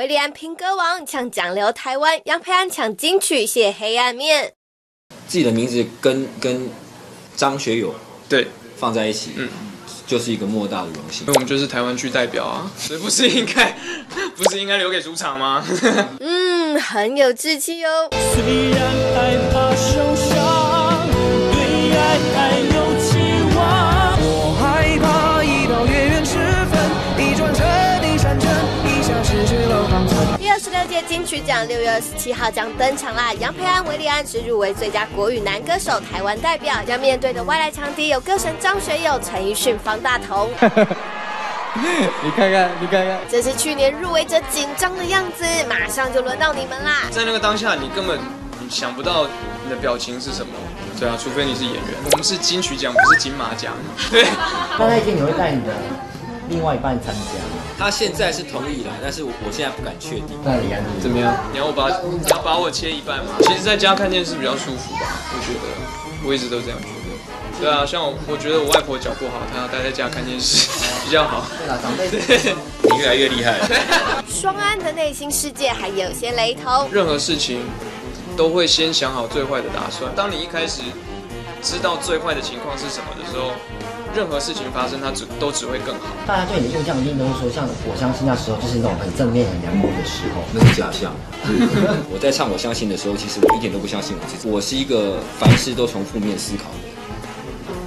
韋礼安平歌王抢奖留台湾，杨培安抢金曲写黑暗面。自己的名字跟张学友对放在一起，就是一个莫大的荣幸。因为我们就是台湾区代表啊，所以不是应该留给主场吗？很有志气哦。虽然害怕受伤，对爱还有期望，我害怕一到月圆时分，一转身，一闪身，一下失去了方寸。第26届金曲奖6月27号将登场啦！杨培安、韋礼安是入围最佳国语男歌手台湾代表，要面对的外来强敌有歌神张学友、陈奕迅、方大同。你看看，这是去年入围者紧张的样子，马上就轮到你们啦！在那个当下，你根本想不到你的表情是什么，对啊，除非你是演员。我们是金曲奖，不是金马奖。对，大概今年会带你的另外一半参加。他现在是同意了，但是我现在不敢确定。那你怎么样？你要把我切一半吗？其实在家看电视比较舒服吧，我觉得，我一直都这样觉得。对啊，像我觉得我外婆脚不好，她要待在家看电视比较好。对啦，长辈，你越来越厉害了。双安的内心世界还有些雷同。任何事情都会先想好最坏的打算。当你一开始知道最坏的情况是什么的时候，任何事情发生，它只会更好。大家对你的印象一定都是说，像我相信那时候就是那种很正面、很阳光的时候，那是假象。我在唱我相信的时候，其实我一点都不相信我自己。我是一个凡事都从负面思考的。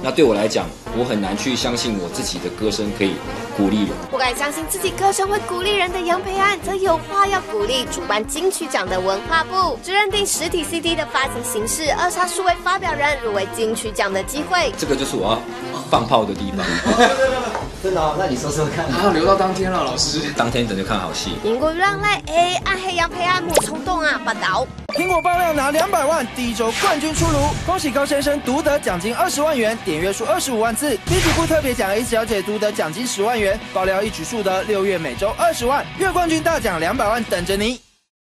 那对我来讲，我很难去相信我自己的歌声可以鼓励人。不敢相信自己歌声会鼓励人的杨培安，则有话要鼓励主办金曲奖的文化部，只认定实体 CD 的发行形式，扼杀数位发表人入围金曲奖的机会。这个就是我要放炮的地方。真的哦？那你说说看。还要留到当天了，老师。当天等着看好戏。英国让赖，暗黑杨培安莫冲动啊，不倒。苹果爆料拿200万，第一周冠军出炉，恭喜高先生独得奖金20万元，点阅数25万次。B 级部特别奖A小姐独得奖金10万元，爆料一举数得6月每周20万，月冠军大奖200万等着你。